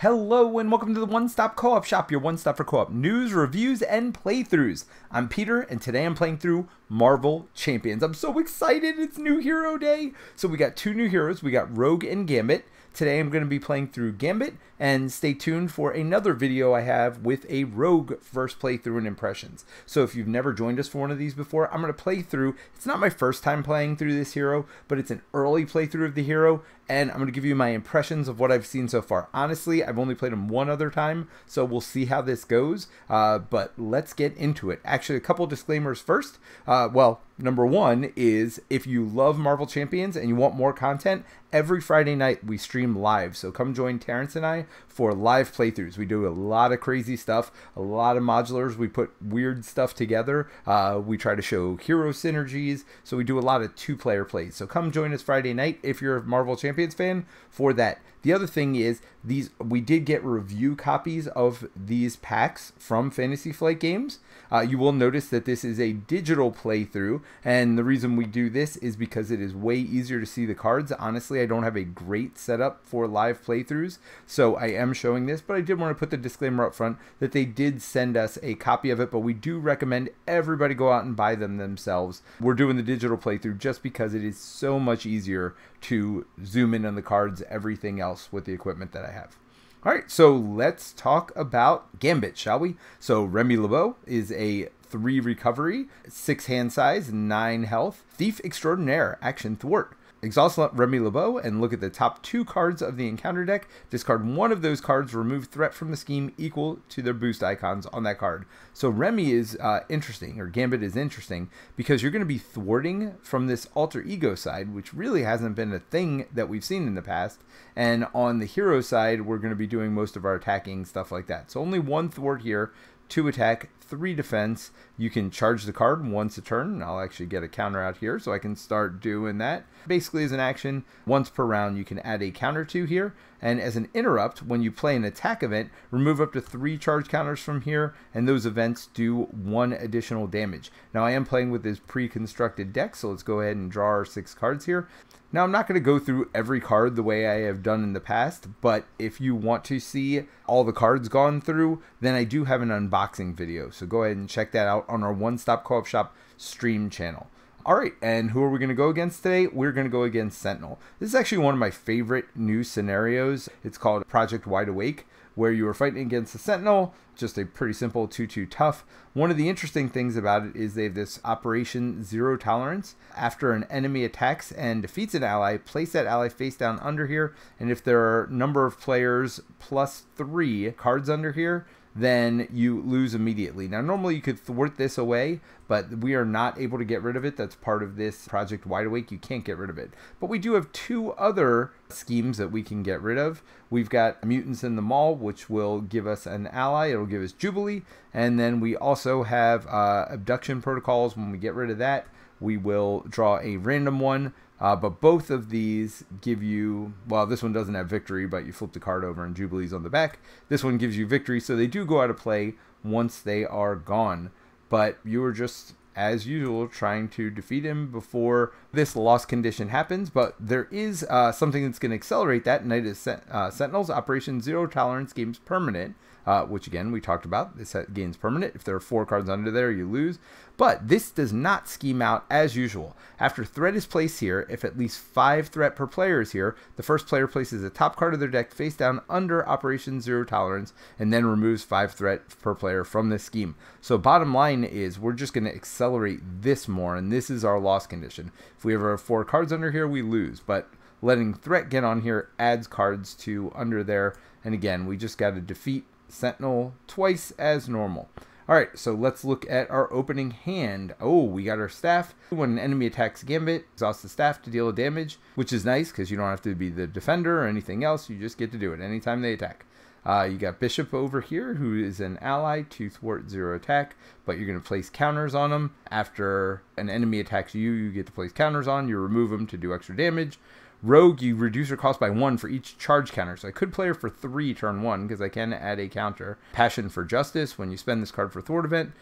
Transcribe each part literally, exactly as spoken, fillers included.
Hello and welcome to the One Stop Co-op Shop, your one stop for co-op news, reviews, and playthroughs. I'm Peter, and today I'm playing through Marvel Champions. I'm so excited, it's New Hero Day! So we got two new heroes, we got Rogue and Gambit. Today I'm going to be playing through Gambit, and stay tuned for another video I have with a Rogue first playthrough and impressions. So if you've never joined us for one of these before, I'm going to play through, it's not my first time playing through this hero, but it's an early playthrough of the hero, and I'm going to give you my impressions of what I've seen so far. Honestly, I've only played him one other time, so we'll see how this goes, uh, but let's get into it. Actually, a couple disclaimers first. Uh, well, number one is if you love Marvel Champions and you want more content, every Friday night we stream live, so come join Terrence and I for live playthroughs. We do a lot of crazy stuff, a lot of modulars, we put weird stuff together, uh, we try to show hero synergies, so we do a lot of two-player plays. So come join us Friday night if you're a Marvel Champions fan for that. The other thing is, these we did get review copies of these packs from Fantasy Flight Games. Uh, you will notice that this is a digital playthrough, and the reason we do this is because it is way easier to see the cards. Honestly, I don't have a great setup for live playthroughs, so I am showing this, but I did want to put the disclaimer up front that they did send us a copy of it, but we do recommend everybody go out and buy them themselves. We're doing the digital playthrough just because it is so much easier to zoom in on the cards, everything else, with the equipment that I have. All right, so let's talk about Gambit, shall we? So Remy LeBeau is a three recovery, six hand size, nine health, Thief Extraordinaire, action thwart. Exhaust Remy LeBeau and look at the top two cards of the encounter deck. Discard one of those cards, remove threat from the scheme equal to their boost icons on that card. So Remy is uh, interesting, or Gambit is interesting, because you're going to be thwarting from this alter ego side, which really hasn't been a thing that we've seen in the past. And on the hero side, we're going to be doing most of our attacking, stuff like that. So only one thwart here, two attack, three defense. You can charge the card once a turn, and I'll actually get a counter out here, so I can start doing that. Basically, as an action, once per round, you can add a counter to here, and as an interrupt, when you play an attack event, remove up to three charge counters from here, and those events do one additional damage. Now, I am playing with this pre-constructed deck, so let's go ahead and draw our six cards here. Now, I'm not going to go through every card the way I have done in the past, but if you want to see all the cards gone through, then I do have an unboxing video, so go ahead and check that out on our One Stop Co-op Shop stream channel. All right, and who are we going to go against today? We're going to go against Sentinel. This is actually one of my favorite new scenarios. It's called Project Wide Awake, where you are fighting against the Sentinel, just a pretty simple two two tough. One of the interesting things about it is they have this Operation Zero Tolerance. After an enemy attacks and defeats an ally, place that ally face down under here, and if there are a number of players plus three cards under here, then you lose immediately. Now, normally you could thwart this away, but we are not able to get rid of it. That's part of this Project Wide Awake. You can't get rid of it. But we do have two other schemes that we can get rid of. We've got Mutants in the Mall, which will give us an ally. It'll give us Jubilee. And then we also have uh, Abduction Protocols. When we get rid of that, we will draw a random one. Uh, but both of these give you, well, this one doesn't have victory, but you flip the card over and Jubilee's on the back. This one gives you victory, so they do go out of play once they are gone. But you are just, as usual, trying to defeat him before this loss condition happens. But there is uh, something that's going to accelerate that, and that is uh, Sentinels. Operation Zero Tolerance gains permanent. Uh, which again, we talked about, this gains permanent. If there are four cards under there, you lose. But this does not scheme out as usual. After threat is placed here, if at least five threat per player is here, the first player places the top card of their deck face down under Operation Zero Tolerance and then removes five threat per player from this scheme. So bottom line is we're just going to accelerate this more, and this is our loss condition. If we ever have four cards under here, we lose. But letting threat get on here adds cards to under there. And again, we just got to defeat Sentinel twice as normal. All right, so let's look at our opening hand. Oh, we got our staff. When an enemy attacks Gambit, exhaust the staff to deal damage, which is nice because you don't have to be the defender or anything else. You just get to do it anytime they attack. Uh, you got Bishop over here, who is an ally to thwart zero attack, but you're going to place counters on him. After an enemy attacks you, you get to place counters on. You remove them to do extra damage. Rogue, you reduce her cost by one for each charge counter. So I could play her for three turn one because I can add a counter. Passion for Justice, when you spend this card for thwart event,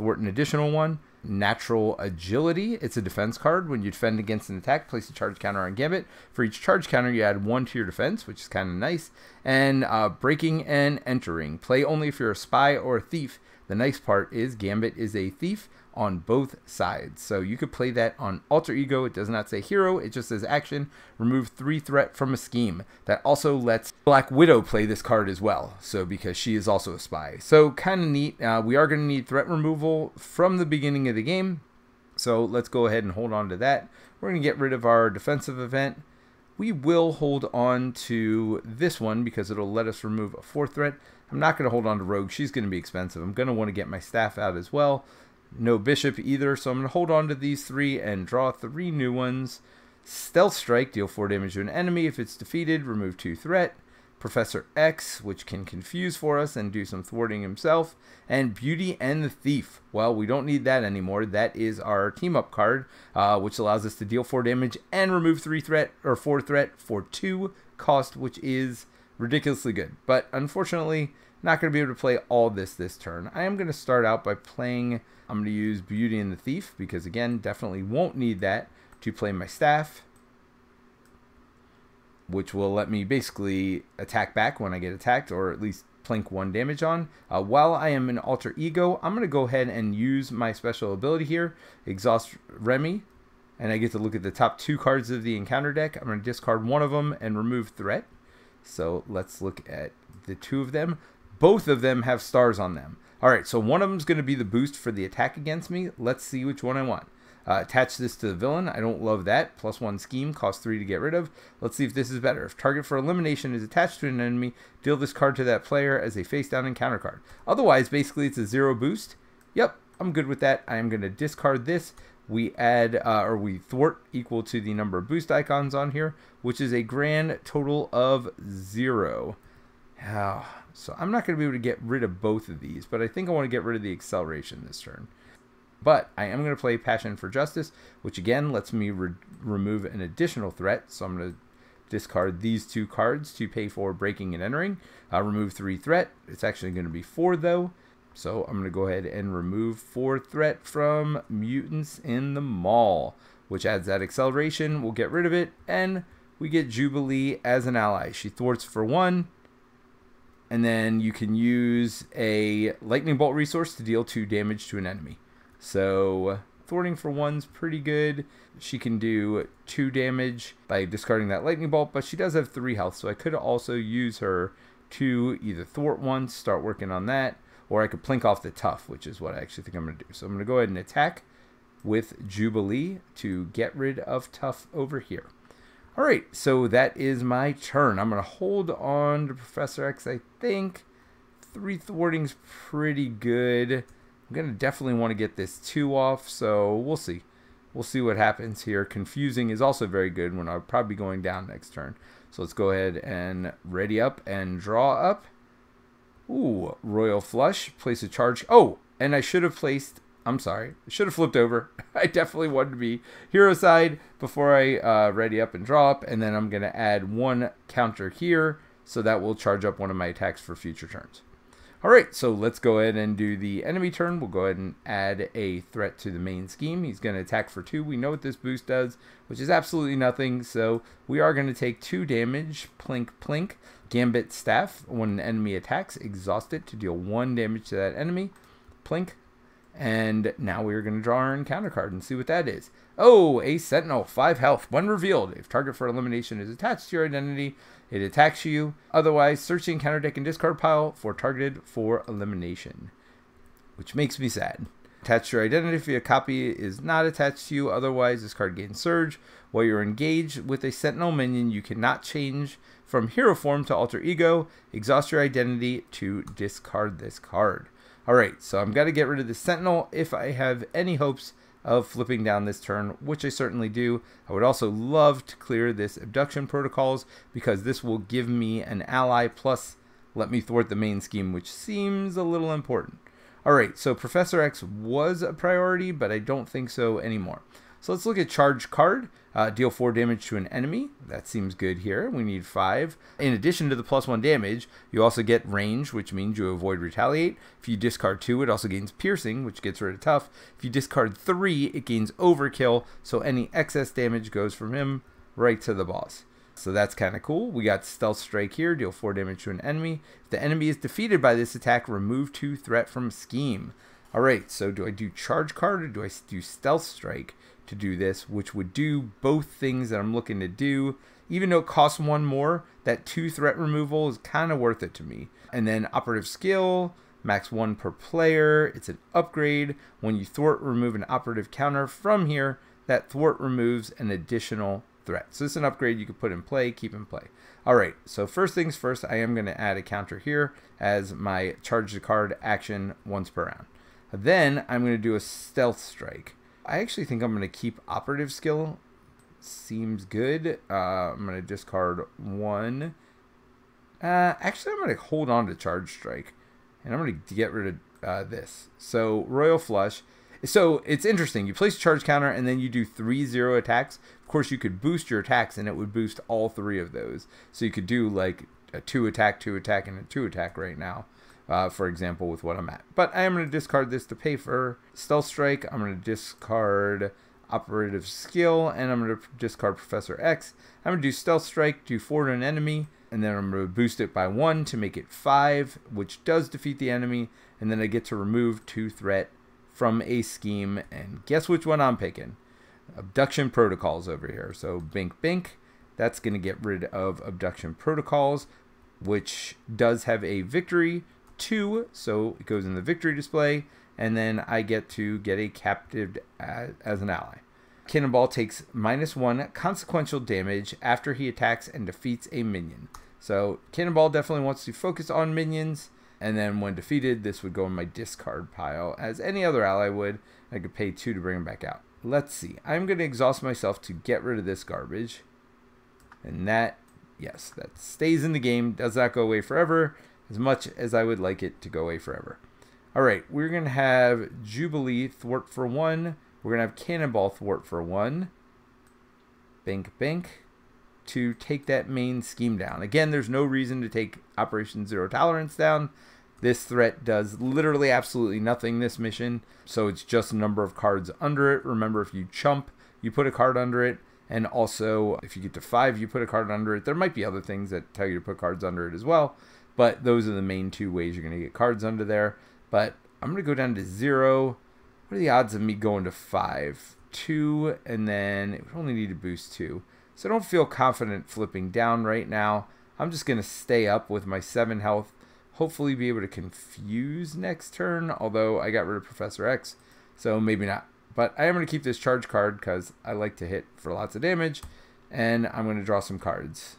Thwart an additional one. Natural Agility, it's a defense card. When you defend against an attack, place a charge counter on Gambit. For each charge counter, you add one to your defense, which is kind of nice. And uh, Breaking and Entering, play only if you're a spy or a thief. The nice part is Gambit is a thief on both sides, so you could play that on Alter Ego. It does not say hero, it just says action, remove three threat from a scheme. That also lets Black Widow play this card as well, so because she is also a spy, so kind of neat. Uh, we are going to need threat removal from the beginning of the game, so let's go ahead and hold on to that. We're going to get rid of our defensive event. We will hold on to this one because it'll let us remove a fourth threat. I'm not going to hold on to Rogue, she's going to be expensive. I'm going to want to get my staff out as well. No Bishop either, so I'm going to hold on to these three and draw three new ones. Stealth Strike, deal four damage to an enemy. If it's defeated, remove two threat. Professor X, which can confuse for us and do some thwarting himself. And Beauty and the Thief. Well, we don't need that anymore. That is our team-up card, uh, which allows us to deal four damage and remove three threat or four threat for two cost, which is ridiculously good. But unfortunately, not going to be able to play all this this turn. I am going to start out by playing... I'm going to use Beauty and the Thief because, again, definitely won't need that to play my staff, which will let me basically attack back when I get attacked, or at least plink one damage on. Uh, while I am an Alter Ego, I'm going to go ahead and use my special ability here, Exhaust Remy, and I get to look at the top two cards of the encounter deck. I'm going to discard one of them and remove threat. So let's look at the two of them. Both of them have stars on them. All right, so one of them is going to be the boost for the attack against me. Let's see which one I want. Uh, attach this to the villain. I don't love that. Plus one scheme, cost three to get rid of. Let's see if this is better. If target for elimination is attached to an enemy, deal this card to that player as a face-down encounter card. Otherwise, basically, it's a zero boost. Yep, I'm good with that. I am going to discard this. We add, uh, or we thwart equal to the number of boost icons on here, which is a grand total of zero. Oh, so I'm not going to be able to get rid of both of these, but I think I want to get rid of the acceleration this turn. But I am going to play Passion for Justice, which again lets me re remove an additional threat. So I'm going to discard these two cards to pay for Breaking and Entering. I'll remove three threat. It's actually going to be four though. So I'm going to go ahead and remove four threat from Mutants in the Mall, which adds that acceleration. We'll get rid of it, and we get Jubilee as an ally. She thwarts for one. And then you can use a lightning bolt resource to deal two damage to an enemy. So thwarting for one's pretty good. She can do two damage by discarding that lightning bolt, but she does have three health, so I could also use her to either thwart once, start working on that, or I could plink off the tough, which is what I actually think I'm going to do. So I'm going to go ahead and attack with Jubilee to get rid of tough over here. All right, so that is my turn. I'm going to hold on to Professor X, I think. Three thwarting's pretty good. I'm going to definitely want to get this two off, so we'll see. We'll see what happens here. Confusing is also very good when I'll probably be going down next turn. So let's go ahead and ready up and draw up. Ooh, Royal Flush. Place a charge. Oh, and I should have placed... I'm sorry, I should have flipped over. I definitely wanted to be hero side before I uh, ready up and draw up, and then I'm going to add one counter here, so that will charge up one of my attacks for future turns. All right, so let's go ahead and do the enemy turn. We'll go ahead and add a threat to the main scheme. He's going to attack for two. We know what this boost does, which is absolutely nothing, so we are going to take two damage, plink, plink. Gambit staff, when an enemy attacks, exhaust it to deal one damage to that enemy, plink. And now we're going to draw our encounter card and see what that is. Oh, a Sentinel, five health, one revealed. If target for elimination is attached to your identity, it attacks you. Otherwise, search the encounter deck and discard pile for targeted for elimination, which makes me sad. Attach your identity if your copy is not attached to you. Otherwise, this card gains surge. While you're engaged with a Sentinel minion, you cannot change from hero form to alter ego. Exhaust your identity to discard this card. Alright, so I'm going to get rid of the Sentinel if I have any hopes of flipping down this turn, which I certainly do. I would also love to clear this Abduction Protocols because this will give me an ally plus let me thwart the main scheme, which seems a little important. Alright, so Professor X was a priority, but I don't think so anymore. So let's look at Charge Card. Uh, deal four damage to an enemy. That seems good here. We need five. In addition to the plus one damage, you also get range, which means you avoid retaliate. If you discard two, it also gains piercing, which gets rid of tough. If you discard three, it gains overkill, so any excess damage goes from him right to the boss. So that's kind of cool. We got Stealth Strike here. Deal four damage to an enemy. If the enemy is defeated by this attack, remove two threat from scheme. All right, so do I do Charge Card or do I do Stealth Strike to do this, which would do both things that I'm looking to do? Even though it costs one more, that two threat removal is kind of worth it to me. And then Operative Skill, max one per player. It's an upgrade. When you thwart, remove an operative counter from here. That thwart removes an additional threat. So this is an upgrade you could put in play, keep in play. All right, so first things first, I am going to add a counter here as my Charge the Card action once per round. Then I'm going to do a Stealth Strike. I actually think I'm going to keep Operative Skill. Seems good. Uh, I'm going to discard one. Uh, actually, I'm going to hold on to Charge Strike. And I'm going to get rid of uh, this. So, Royal Flush. So, it's interesting. You place a charge counter and then you do three zero attacks. Of course, you could boost your attacks and it would boost all three of those. So, you could do like a two attack, two attack, and a two attack right now. Uh, for example, with what I'm at. But I am going to discard this to pay for Stealth Strike. I'm going to discard Operative Skill, and I'm going to discard Professor X. I'm going to do Stealth Strike, do four to an enemy, and then I'm going to boost it by one to make it five, which does defeat the enemy, and then I get to remove two threat from a scheme, and guess which one I'm picking? Abduction Protocols over here. So bink, bink. That's going to get rid of Abduction Protocols, which does have a victory two, so it goes in the victory display, and then I get to get a captive as, as an ally. Cannonball takes minus one consequential damage after he attacks and defeats a minion. So Cannonball definitely wants to focus on minions, and then when defeated, this would go in my discard pile as any other ally would. I could pay two to bring him back out. Let's see. I'm going to exhaust myself to get rid of this garbage, and that, yes, that stays in the game, does not go away forever, as much as I would like it to go away forever. All right, we're going to have Jubilee thwart for one. We're going to have Cannonball thwart for one. Bink, bink. To take that main scheme down. Again, there's no reason to take Operation Zero Tolerance down. This threat does literally absolutely nothing this mission, so it's just a number of cards under it. Remember, if you chump, you put a card under it. And also, if you get to five, you put a card under it. There might be other things that tell you to put cards under it as well. But those are the main two ways you're going to get cards under there. But I'm going to go down to zero. What are the odds of me going to five? Two, and then it would only need to boost two. So I don't feel confident flipping down right now. I'm just going to stay up with my seven health. Hopefully be able to confuse next turn, although I got rid of Professor X, so maybe not. But I am going to keep this Charge Card because I like to hit for lots of damage. And I'm going to draw some cards.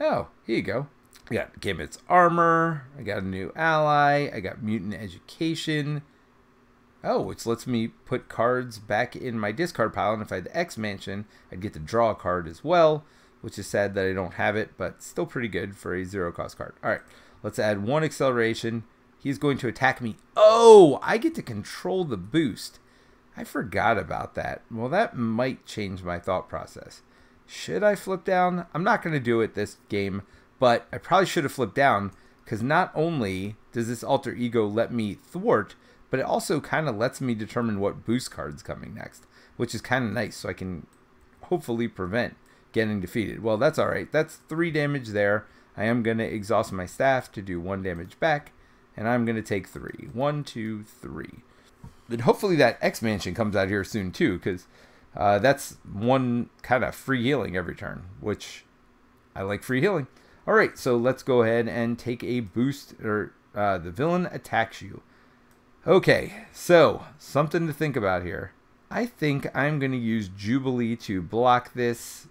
Oh, here you go. I got Gambit's Armor, I got a new ally, I got Mutant Education. Oh, which lets me put cards back in my discard pile, and if I had the X-Mansion, I'd get to draw a card as well, which is sad that I don't have it, but still pretty good for a zero-cost card. All right, let's add one acceleration. He's going to attack me. Oh, I get to control the boost. I forgot about that. Well, that might change my thought process. Should I flip down? I'm not going to do it this game, but I probably should have flipped down because not only does this alter ego let me thwart, but it also kind of lets me determine what boost card's coming next, which is kind of nice, so I can hopefully prevent getting defeated. Well, that's all right. That's three damage there. I am going to exhaust my staff to do one damage back, and I'm going to take three. One, two, three. Then hopefully that X-Mansion comes out here soon, too, because uh, that's one kind of free healing every turn, which I like free healing. All right, so let's go ahead and take a boost, or uh, the villain attacks you. Okay, so something to think about here. I think I'm going to use Jubilee to block this,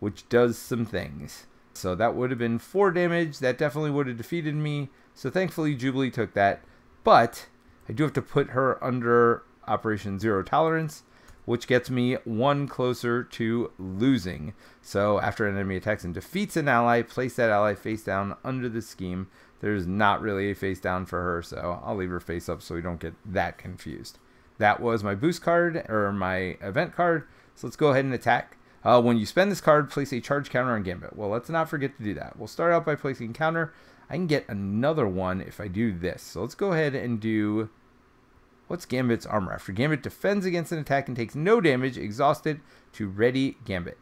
which does some things. So that would have been four damage. That definitely would have defeated me. So thankfully Jubilee took that. But I do have to put her under Operation Zero Tolerance, which gets me one closer to losing. So after an enemy attacks and defeats an ally, place that ally face down under the scheme. There's not really a face down for her, so I'll leave her face up so we don't get that confused. That was my boost card, or my event card. So let's go ahead and attack. Uh, when you spend this card, place a charge counter on Gambit. Well, let's not forget to do that. We'll start out by placing counter. I can get another one if I do this. So let's go ahead and do... What's Gambit's Armor? After Gambit defends against an attack and takes no damage, exhausted to ready Gambit.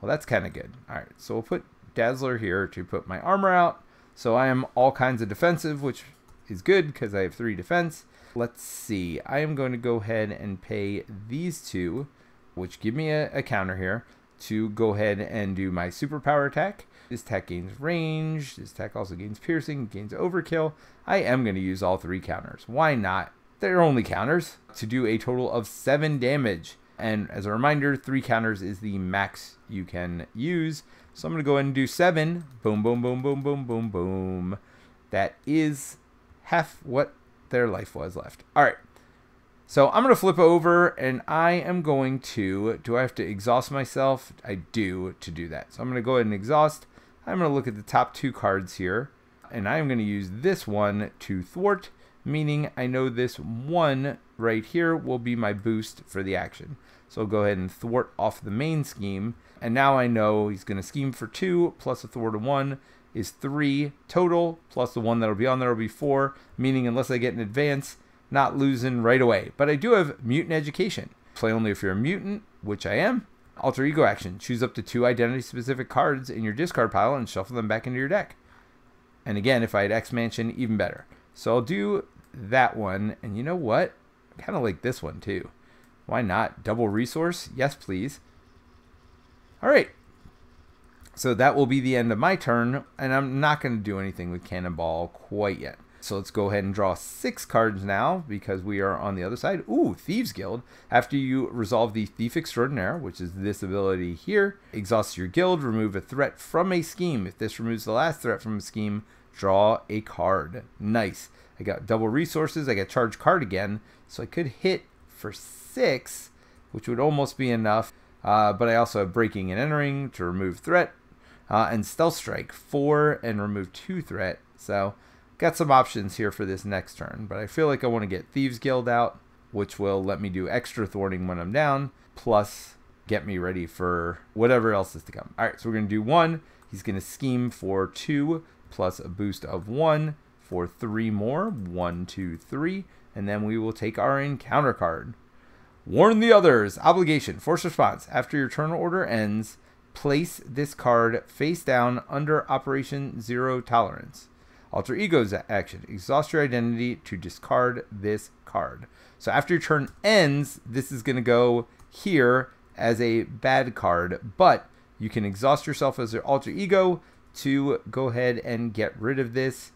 Well, that's kind of good. All right, so we'll put Dazzler here to put my armor out. So I am all kinds of defensive, which is good because I have three defense. Let's see. I am going to go ahead and pay these two, which give me a, a counter here, to go ahead and do my superpower attack. This attack gains range. This attack also gains piercing, gains overkill. I am going to use all three counters. Why not? They're only counters, to do a total of seven damage. And as a reminder, three counters is the max you can use. So I'm going to go ahead and do seven. Boom, boom, boom, boom, boom, boom, boom. That is half what their life was left. All right. So I'm going to flip over, and I am going to... Do I have to exhaust myself? I do to do that. So I'm going to go ahead and exhaust. I'm going to look at the top two cards here. And I'm going to use this one to thwart, meaning I know this one right here will be my boost for the action. So I'll go ahead and thwart off the main scheme. And now I know he's going to scheme for two, plus a thwart of one is three total, plus the one that'll be on there will be four, meaning unless I get an advance, not losing right away. But I do have Mutant Education. Play only if you're a mutant, which I am. Alter Ego action. Choose up to two identity-specific cards in your discard pile and shuffle them back into your deck. And again, if I had X-Mansion, even better. So I'll do that one, and you know what? I kind of like this one too. Why not? Double resource? Yes, please. All right. So that will be the end of my turn, and I'm not going to do anything with Cannonball quite yet. So let's go ahead and draw six cards now because we are on the other side. Ooh, Thieves Guild. After you resolve the Thief Extraordinaire, which is this ability here, exhaust your guild, remove a threat from a scheme. If this removes the last threat from a scheme, draw a card. Nice. I got double resources. I got charge card again. So I could hit for six, which would almost be enough. Uh, but I also have Breaking and Entering to remove threat uh, and Stealth Strike four and remove two threat. So... Got some options here for this next turn, but I feel like I want to get Thieves Guild out, which will let me do extra thwarting when I'm down, plus get me ready for whatever else is to come. All right, so we're going to do one. He's going to scheme for two, plus a boost of one for three more. One, two, three, and then we will take our encounter card. Warn the others. Obligation. Force response. After your turn order ends, place this card face down under Operation Zero Tolerance. Alter Ego's action. Exhaust your identity to discard this card. So after your turn ends, this is going to go here as a bad card, but you can exhaust yourself as an Alter Ego to go ahead and get rid of this.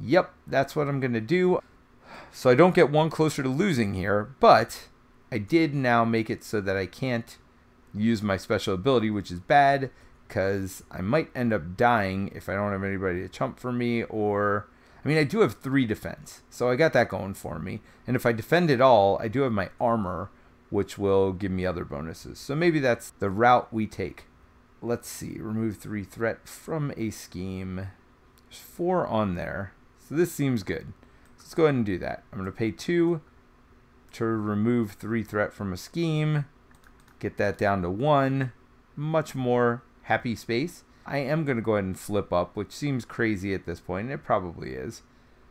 Yep, that's what I'm going to do. So I don't get one closer to losing here, but I did now make it so that I can't use my special ability, which is bad, because I might end up dying if I don't have anybody to chump for me. Or, I mean, I do have three defense, so I got that going for me. And if I defend it all, I do have my armor, which will give me other bonuses. So maybe that's the route we take. Let's see, remove three threat from a scheme. There's four on there, so this seems good. Let's go ahead and do that. I'm gonna pay two to remove three threat from a scheme, get that down to one, much more happy space. I am going to go ahead and flip up, which seems crazy at this point. It probably is.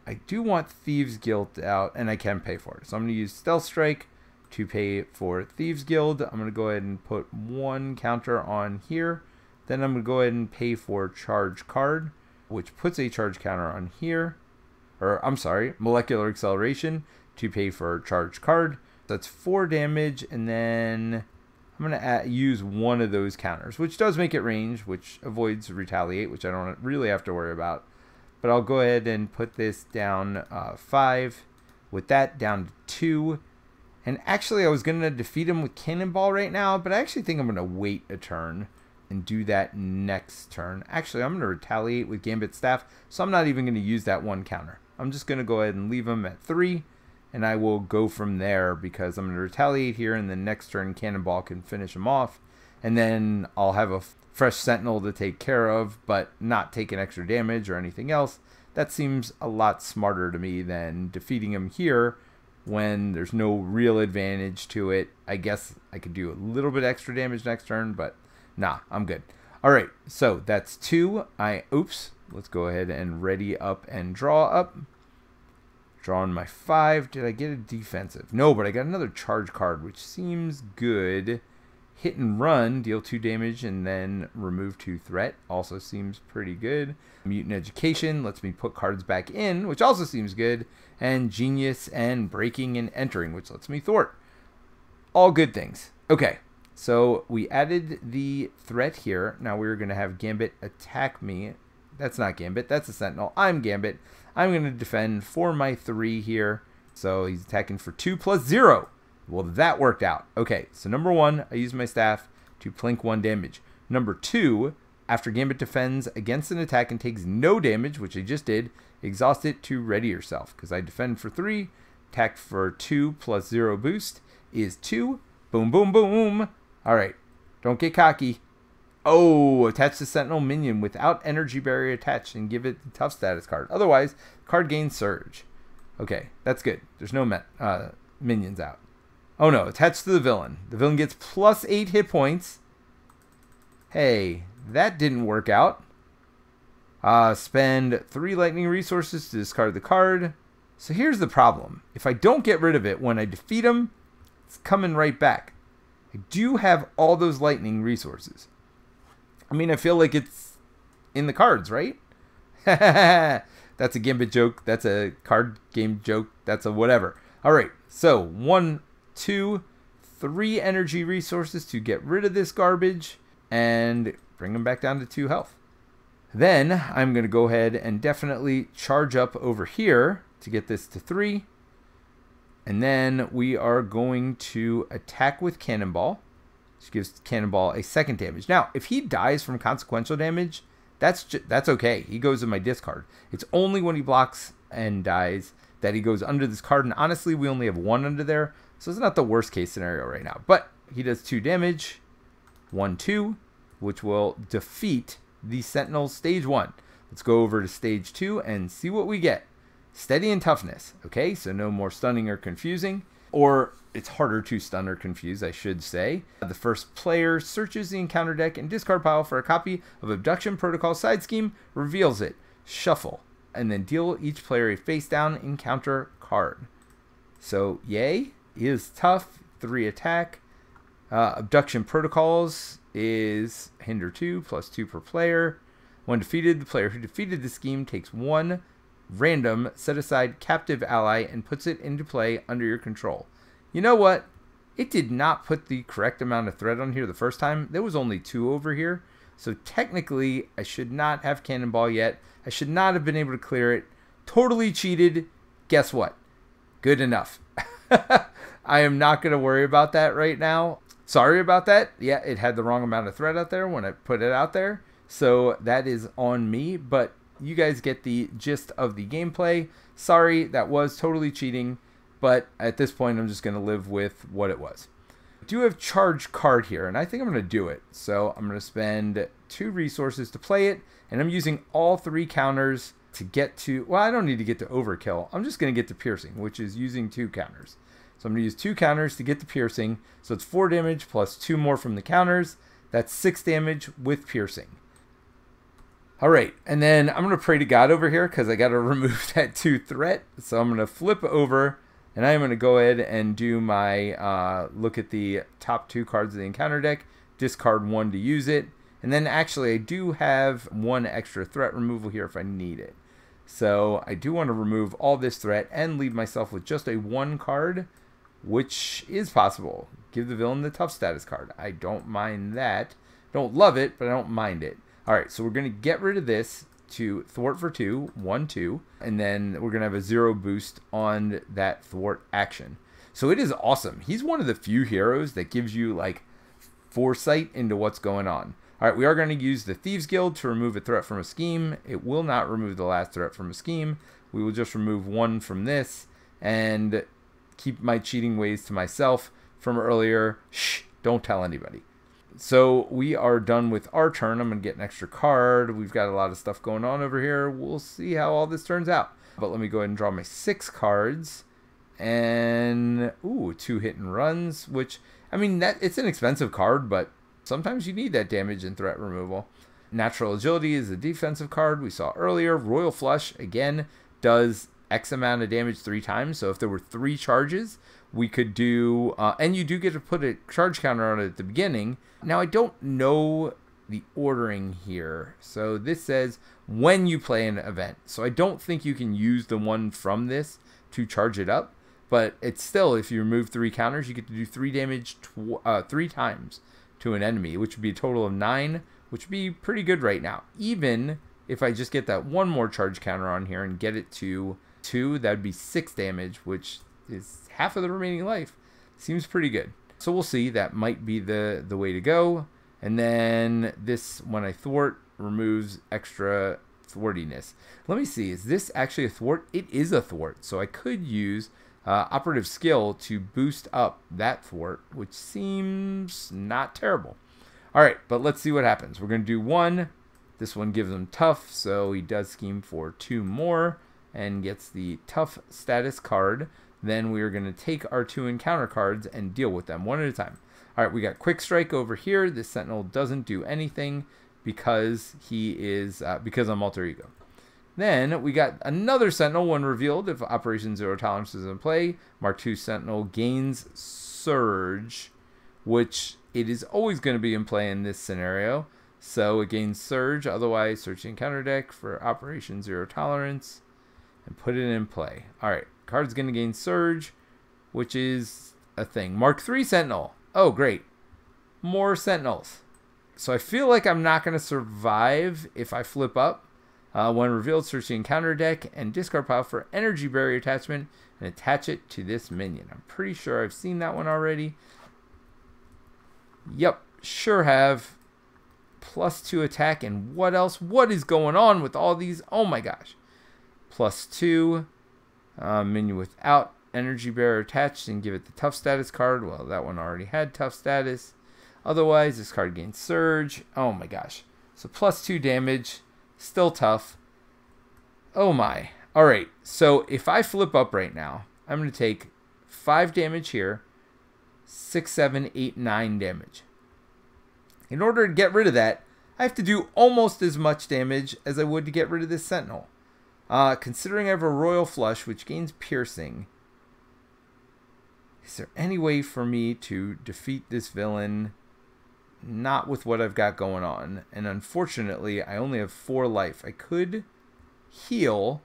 I do want Thieves Guild out, and I can pay for it. So I'm going to use Stealth Strike to pay for Thieves Guild. I'm going to go ahead and put one counter on here. Then I'm going to go ahead and pay for Charge Card, which puts a charge counter on here. Or, I'm sorry, Molecular Acceleration to pay for Charge Card. That's four damage, and then... I'm going to use one of those counters, which does make it range, which avoids Retaliate, which I don't really have to worry about. But I'll go ahead and put this down uh, five, with that down to two. And actually, I was going to defeat him with Cannonball right now, but I actually think I'm going to wait a turn and do that next turn. Actually, I'm going to Retaliate with Gambit Staff, so I'm not even going to use that one counter. I'm just going to go ahead and leave him at three. And I will go from there because I'm going to retaliate here, and the next turn Cannonball can finish him off. And then I'll have a fresh Sentinel to take care of, but not take an extra damage or anything else. That seems a lot smarter to me than defeating him here when there's no real advantage to it. I guess I could do a little bit extra damage next turn, but nah, I'm good. All right, so that's two. I oops. Let's go ahead and ready up and draw up. Drawing my five. Did I get a defensive? No, but I got another charge card, which seems good. Hit and run, deal two damage, and then remove two threat. Also seems pretty good. Mutant Education lets me put cards back in, which also seems good. And Genius and Breaking and Entering, which lets me thwart. All good things. Okay, so we added the threat here. Now we're going to have Gambit attack me. That's not Gambit. That's a Sentinel. I'm Gambit. I'm going to defend for my three here. So he's attacking for two plus zero. Well, that worked out. Okay, so number one, I use my staff to plink one damage. Number two, after Gambit defends against an attack and takes no damage, which I just did, exhaust it to ready yourself. Because I defend for three, attack for two plus zero boost is two. Boom, boom, boom. All right, don't get cocky. Oh, attach the Sentinel minion without energy barrier attached and give it the tough status card. Otherwise, card gains surge. Okay, that's good. There's no men, uh, minions out. Oh no, attached to the villain. The villain gets plus eight hit points. Hey, that didn't work out. Uh, spend three lightning resources to discard the card. So here's the problem. If I don't get rid of it when I defeat him, it's coming right back. I do have all those lightning resources. I mean, I feel like it's in the cards, right? That's a Gambit joke. That's a card game joke. That's a whatever. All right, so one... two, three energy resources to get rid of this garbage and bring them back down to two health. Then I'm going to go ahead and definitely charge up over here to get this to three. And then we are going to attack with Cannonball, which gives Cannonball a second damage. Now, if he dies from consequential damage, that's just, that's okay. He goes in my discard. It's only when he blocks and dies that he goes under this card. And honestly, we only have one under there. So it's not the worst case scenario right now, but he does two damage, one, two, which will defeat the Sentinel stage one. Let's go over to stage two and see what we get. Steady and toughness. Okay, so no more stunning or confusing, or it's harder to stun or confuse, I should say. The first player searches the encounter deck and discard pile for a copy of Abduction Protocol side scheme, reveals it, shuffle, and then deal each player a face down encounter card. So yay. Is tough, three attack. Uh, Abduction Protocols is hinder two, plus two per player. When defeated, the player who defeated the scheme takes one random set-aside captive ally and puts it into play under your control. You know what? It did not put the correct amount of threat on here the first time. There was only two over here. So technically, I should not have Cannonball yet. I should not have been able to clear it. Totally cheated. Guess what? Good enough. I am not going to worry about that right now. Sorry about that. Yeah, it had the wrong amount of threat out there when I put it out there. So that is on me, but you guys get the gist of the gameplay. Sorry, that was totally cheating, but at this point, I'm just going to live with what it was. I do have charge card here, and I think I'm going to do it. So I'm going to spend two resources to play it, and I'm using all three counters to get to, well, I don't need to get to overkill. I'm just going to get to piercing, which is using two counters. So I'm going to use two counters to get the piercing. So it's four damage plus two more from the counters. That's six damage with piercing. All right. And then I'm going to pray to God over here because I got to remove that two threat. So I'm going to flip over and I'm going to go ahead and do my uh, look at the top two cards of the encounter deck, discard one to use it. And then actually I do have one extra threat removal here if I need it. So I do want to remove all this threat and leave myself with just a one card, which is possible. Give the villain the tough status card. I don't mind that. Don't love it, but I don't mind it. All right, so we're going to get rid of this to thwart for two, one, two, and then we're going to have a zero boost on that thwart action. So it is awesome. He's one of the few heroes that gives you like foresight into what's going on. All right, we are going to use the Thieves Guild to remove a threat from a scheme. It will not remove the last threat from a scheme. We will just remove one from this and keep my cheating ways to myself from earlier. Shh, don't tell anybody. So we are done with our turn. I'm going to get an extra card. We've got a lot of stuff going on over here. We'll see how all this turns out. But let me go ahead and draw my six cards. And ooh, two hit and runs, which, I mean, that it's an expensive card, but sometimes you need that damage and threat removal. Natural Agility is a defensive card we saw earlier. Royal Flush, again, does X amount of damage three times. So if there were three charges, we could do... Uh, and you do get to put a charge counter on it at the beginning. Now, I don't know the ordering here. So this says when you play an event. So I don't think you can use the one from this to charge it up. But it's still, if you remove three counters, you get to do three damage tw uh, three times to an enemy, which would be a total of nine, which would be pretty good right now. Even if I just get that one more charge counter on here and get it to two, that would be six damage, which is half of the remaining life. Seems pretty good. So we'll see. That might be the, the way to go. And then this, when I thwart, removes extra thwartiness. Let me see. Is this actually a thwart? It is a thwart. So I could use... Uh, operative skill to boost up that thwart, which seems not terrible. All right, but let's see what happens. We're going to do one. This one gives him tough, so he does scheme for two more and gets the tough status card. Then we are going to take our two encounter cards and deal with them one at a time. All right, we got Quick Strike over here. This Sentinel doesn't do anything because he is uh, because I'm alter ego. Then we got another Sentinel, one revealed if Operation Zero Tolerance is in play. Mark two Sentinel gains Surge, which it is always going to be in play in this scenario. So it gains Surge, otherwise search the encounter deck for Operation Zero Tolerance and put it in play. All right, card's going to gain Surge, which is a thing. Mark three Sentinel. Oh, great. More Sentinels. So I feel like I'm not going to survive if I flip up. Uh, when revealed, search the encounter deck and discard pile for energy barrier attachment and attach it to this minion. I'm pretty sure I've seen that one already. Yep, sure have. Plus two attack and what else? What is going on with all these? Oh my gosh. Plus two. Uh, minion without energy barrier attached and give it the tough status card. Well, that one already had tough status. Otherwise, this card gains surge. Oh my gosh. So plus two damage. Still tough. Oh my. All right. So if I flip up right now, I'm going to take five damage here, six, seven, eight, nine damage. In order to get rid of that, I have to do almost as much damage as I would to get rid of this Sentinel. Uh, considering I have a Royal Flush, which gains piercing, is there any way for me to defeat this villain? Not with what I've got going on. And unfortunately, I only have four life. I could heal.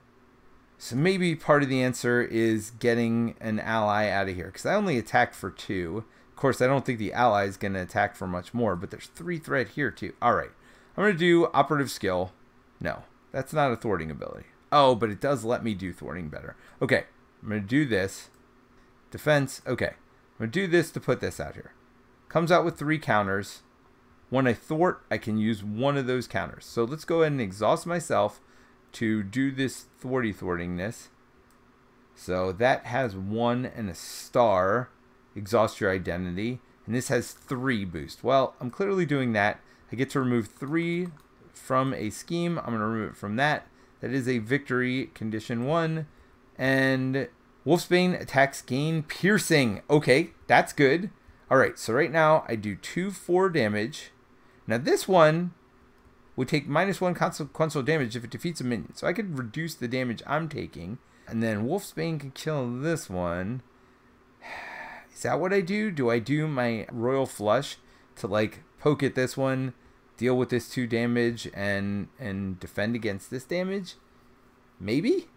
So maybe part of the answer is getting an ally out of here. Because I only attack for two. Of course, I don't think the ally is going to attack for much more. But there's three threat here, too. All right. I'm going to do operative skill. No, that's not a thwarting ability. Oh, but it does let me do thwarting better. Okay. I'm going to do this. Defense. Okay. I'm going to do this to put this out here. Comes out with three counters. When I thwart, I can use one of those counters. So let's go ahead and exhaust myself to do this thwarty thwartingness. So that has one and a star. Exhaust your identity. And this has three boost. Well, I'm clearly doing that. I get to remove three from a scheme. I'm going to remove it from that. That is a victory condition one. And Wolfsbane attacks gain piercing. Okay, that's good. Alright, so right now I do two, four damage. Now this one would take minus one consequential damage if it defeats a minion. So I could reduce the damage I'm taking. And then Wolfsbane can kill this one. Is that what I do? Do I do my Royal Flush to like poke at this one, deal with this two damage, and, and defend against this damage? Maybe?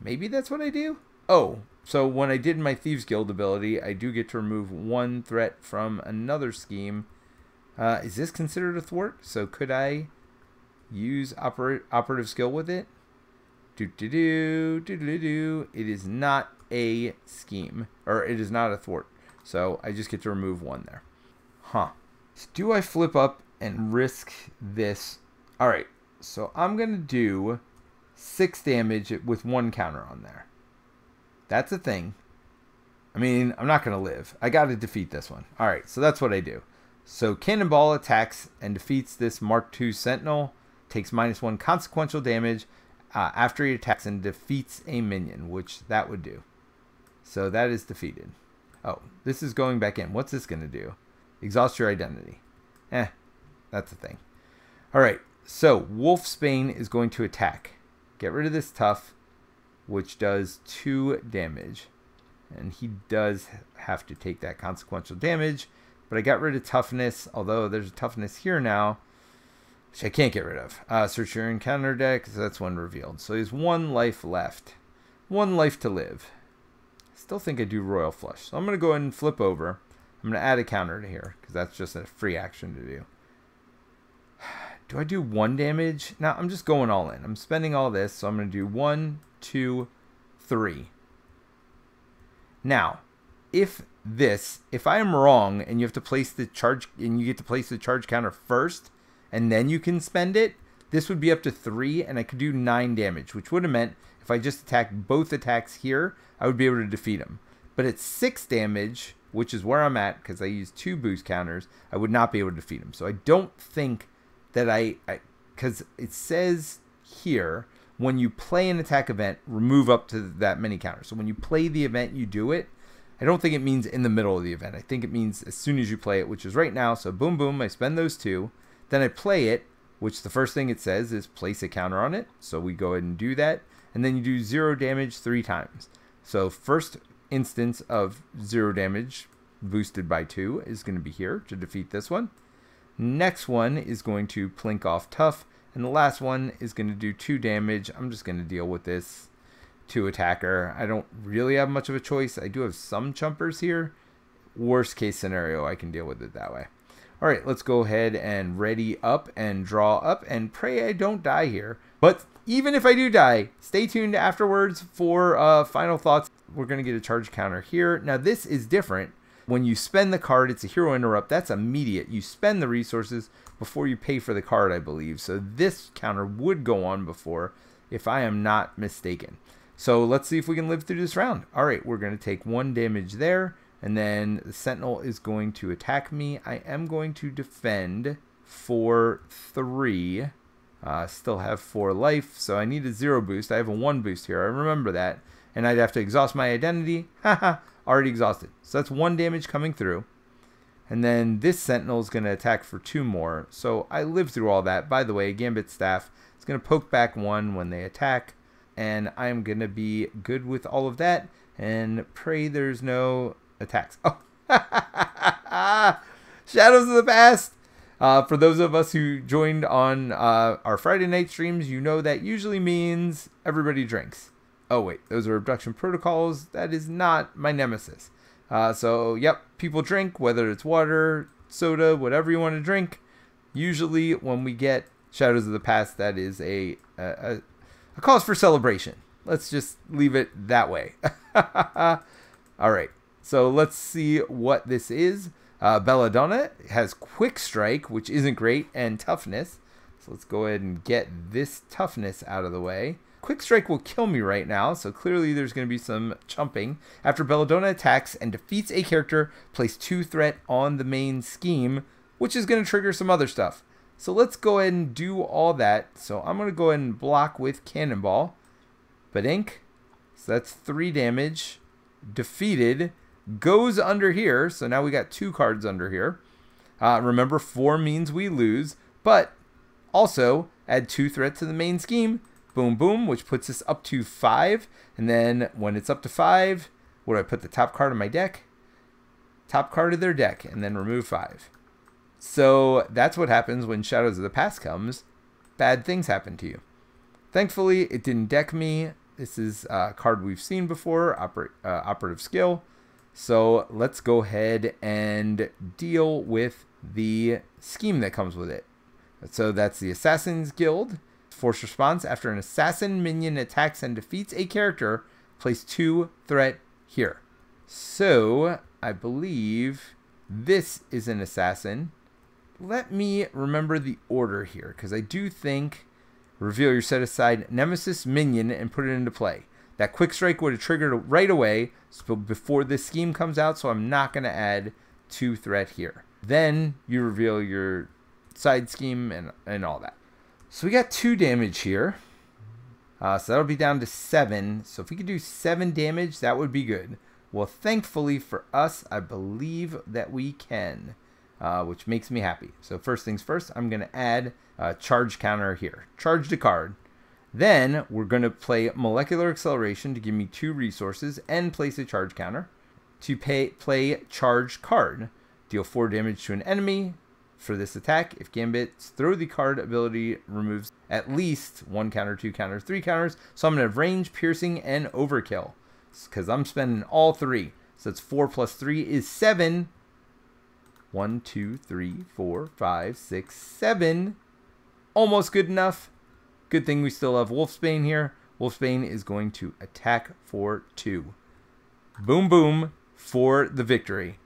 Maybe that's what I do? Oh, so when I did my Thieves Guild ability, I do get to remove one threat from another scheme. Uh, is this considered a thwart? So could I use oper operative skill with it? Do do do do do do. It is not a scheme, or it is not a thwart. So I just get to remove one there. Huh? So do I flip up and risk this? All right. So I'm gonna do six damage with one counter on there. That's a thing. I mean, I'm not going to live. I got to defeat this one. All right, so that's what I do. So Cannonball attacks and defeats this Mark two Sentinel. Takes minus one consequential damage uh, after he attacks and defeats a minion, which that would do. So that is defeated. Oh, this is going back in. What's this going to do? Exhaust your identity. Eh, that's a thing. All right, so Wolfsbane is going to attack. Get rid of this tough, which does two damage. And he does have to take that consequential damage. But I got rid of toughness, although there's a toughness here now, which I can't get rid of. Uh, search your encounter deck, so that's one revealed. So there's one life left. One life to live. Still think I do Royal Flush. So I'm going to go ahead and flip over. I'm going to add a counter to here, because that's just a free action to do. Do I do one damage? No, I'm just going all in. I'm spending all this, so I'm going to do one, two, three. Now, if this, if I am wrong and you have to place the charge, and you get to place the charge counter first, and then you can spend it, this would be up to three, and I could do nine damage, which would have meant if I just attacked both attacks here, I would be able to defeat him. But at six damage, which is where I'm at, because I used two boost counters, I would not be able to defeat him. So I don't think that I, because it says here, when you play an attack event, remove up to that many counters. So when you play the event, you do it. I don't think it means in the middle of the event. I think it means as soon as you play it, which is right now. So boom, boom, I spend those two. Then I play it, which the first thing it says is place a counter on it. So we go ahead and do that. And then you do zero damage three times. So first instance of zero damage boosted by two is going to be here to defeat this one. Next one is going to plink off tough. And the last one is going to do two damage. I'm just going to deal with this two attacker. I don't really have much of a choice. I do have some chumpers here. Worst case scenario, I can deal with it that way. All right, let's go ahead and ready up and draw up and pray I don't die here. But even if I do die, stay tuned afterwards for uh, final thoughts. We're going to get a charge counter here. Now, this is different. When you spend the card, it's a hero interrupt. That's immediate. You spend the resources before you pay for the card, I believe. So this counter would go on before, if I am not mistaken. So let's see if we can live through this round. All right, we're going to take one damage there. And then the Sentinel is going to attack me. I am going to defend for three. Uh, still have four life. So I need a zero boost. I have a one boost here. I remember that. And I'd have to exhaust my identity. Haha. Already exhausted. So that's one damage coming through. And then this Sentinel is going to attack for two more. So I live through all that. By the way, Gambit Staff is going to poke back one when they attack. And I'm going to be good with all of that. And pray there's no attacks. Oh, Shadows of the Past. Uh, for those of us who joined on uh, our Friday night streams, you know that usually means everybody drinks. Oh wait, those are Abduction Protocols. That is not my nemesis. Uh, so yep, people drink, whether it's water, soda, whatever you want to drink. Usually when we get Shadows of the Past, that is a a, a cause for celebration. Let's just leave it that way. All right, so let's see what this is. Uh, Belladonna has Quick Strike, which isn't great, and Toughness. So let's go ahead and get this Toughness out of the way. Quick Strike will kill me right now, so clearly there's going to be some chumping. After Belladonna attacks and defeats a character, place two threat on the main scheme, which is going to trigger some other stuff. So let's go ahead and do all that. So I'm going to go ahead and block with Cannonball. Badink. So that's three damage. Defeated. Goes under here, so now we got two cards under here. Uh, remember, four means we lose, but also add two threat to the main scheme. Boom, boom, which puts us up to five. And then when it's up to five, what do I put the top card of my deck? Top card of their deck, and then remove five. So that's what happens when Shadows of the Past comes. Bad things happen to you. Thankfully, it didn't deck me. This is a card we've seen before, oper- uh, Operative Skill. So let's go ahead and deal with the scheme that comes with it. So that's the Assassin's Guild. Force response. After an assassin minion attacks and defeats a character, place two threat here. So I believe this is an assassin. Let me remember the order here, because I do think reveal your set aside nemesis minion and put it into play. That Quick Strike would have triggered right away before this scheme comes out, so I'm not going to add two threat here. Then you reveal your side scheme and, and all that. So we got two damage here. Uh, so that'll be down to seven. So if we could do seven damage, that would be good. Well, thankfully for us, I believe that we can, uh, which makes me happy. So first things first, I'm going to add a charge counter here. Charge the card. Then we're going to play Molecular Acceleration to give me two resources and place a charge counter. To pay, play Charge Card. Deal four damage to an enemy for this attack. If Gambit's Throw the Card ability removes at least one counter, two counters, three counters. So I'm going to have range, piercing, and overkill. Because I'm spending all three. So that's four plus three is seven. One, two, three, four, five, six, seven. Almost good enough. Good thing we still have Wolfsbane here. Wolfsbane is going to attack for two. Boom, boom for the victory.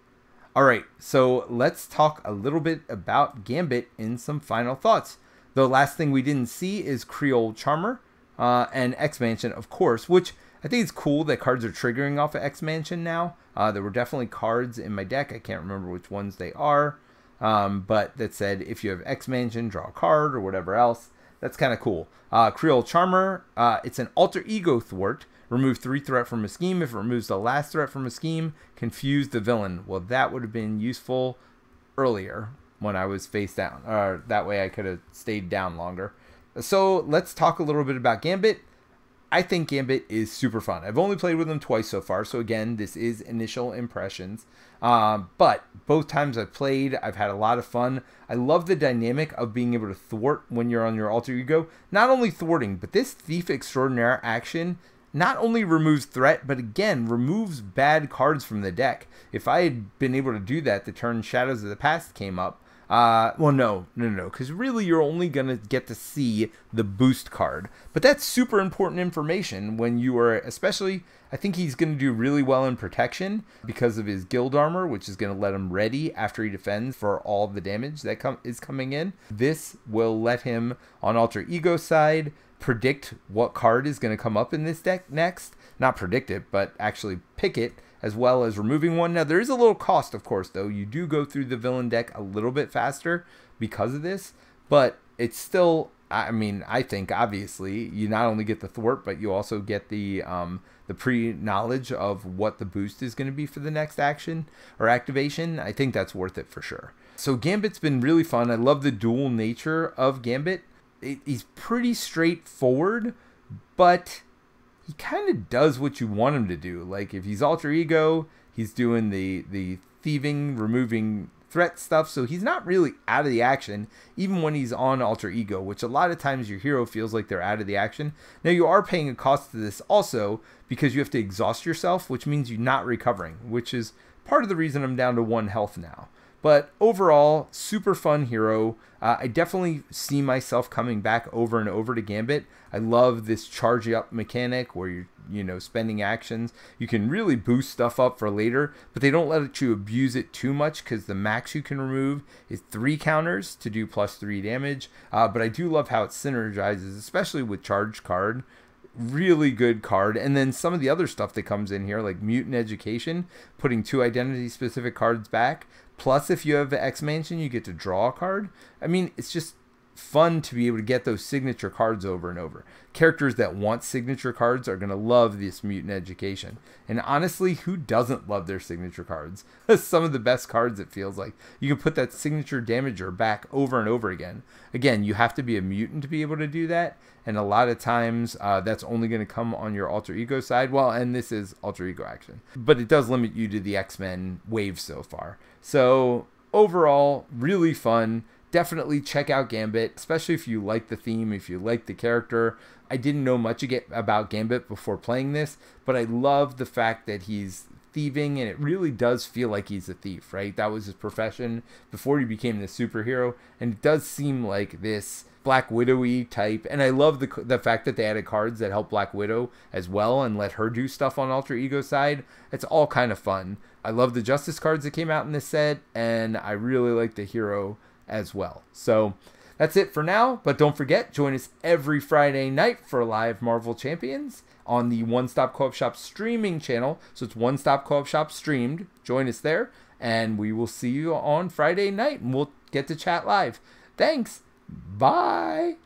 All right, so let's talk a little bit about Gambit in some final thoughts. The last thing we didn't see is Creole Charmer uh, and X-Mansion, of course, which I think it's cool that cards are triggering off of X-Mansion now. Uh, there were definitely cards in my deck. I can't remember which ones they are, um, but that said, if you have X-Mansion, draw a card or whatever else. That's kind of cool. Uh, Creole Charmer, uh, it's an alter ego thwart. Remove three threat from a scheme. If it removes the last threat from a scheme, confuse the villain. Well, that would have been useful earlier when I was face down. Or that way I could have stayed down longer. So let's talk a little bit about Gambit. I think Gambit is super fun. I've only played with him twice so far. So again, this is initial impressions. Uh, but both times I've played, I've had a lot of fun. I love the dynamic of being able to thwart when you're on your alter ego. Not only thwarting, but this Thief Extraordinaire action not only removes threat, but again, removes bad cards from the deck. If I had been able to do that, the turn Shadows of the Past came up. Uh, well, no, no, no, because really you're only going to get to see the boost card. But that's super important information when you are, especially, I think he's going to do really well in protection because of his guild armor, which is going to let him ready after he defends for all the damage that com is coming in. This will let him, on alter ego side, predict what card is going to come up in this deck next. Not predict it, but actually pick it, as well as removing one. Now, there is a little cost, of course, though. You do go through the villain deck a little bit faster because of this, but it's still, I mean, I think, obviously, you not only get the thwart, but you also get the um, the pre-knowledge of what the boost is going to be for the next action or activation. I think that's worth it for sure. So Gambit's been really fun. I love the dual nature of Gambit. It, he's pretty straightforward, but he kind of does what you want him to do. Like, if he's alter ego, he's doing the, the thieving, removing threat stuff. So he's not really out of the action, even when he's on alter ego, which a lot of times your hero feels like they're out of the action. Now, you are paying a cost to this also because you have to exhaust yourself, which means you're not recovering, which is part of the reason I'm down to one health now. But overall, super fun hero. Uh, I definitely see myself coming back over and over to Gambit. I love this charge up mechanic where you're, you know, spending actions. You can really boost stuff up for later, but they don't let you abuse it too much because the max you can remove is three counters to do plus three damage. Uh, but I do love how it synergizes, especially with Charge Card. Really good card. And then some of the other stuff that comes in here, like Mutant Education, putting two identity specific cards back. Plus, if you have X-Mansion, you get to draw a card. I mean, it's just fun to be able to get those signature cards over and over. Characters that want signature cards are going to love this Mutant Education. And honestly, who doesn't love their signature cards? Some of the best cards, it feels like. You can put that signature damager back over and over again. Again, you have to be a mutant to be able to do that. And a lot of times, uh, that's only going to come on your alter ego side. Well, and this is alter ego action. But it does limit you to the X-Men wave so far. So overall, really fun. Definitely check out Gambit, especially if you like the theme, if you like the character. I didn't know much about Gambit before playing this, but I love the fact that he's thieving, and it really does feel like he's a thief, right? That was his profession before he became the superhero, and it does seem like this Black Widow-y type, and I love the, the fact that they added cards that help Black Widow as well and let her do stuff on alter ego side. It's all kind of fun. I love the Justice cards that came out in this set, and I really like the hero as well. So that's it for now, but don't forget, join us every Friday night for live Marvel Champions on the One Stop Co-op Shop streaming channel. So it's One Stop Co-op Shop streamed. Join us there, and we will see you on Friday night, and we'll get to chat live. Thanks. Bye.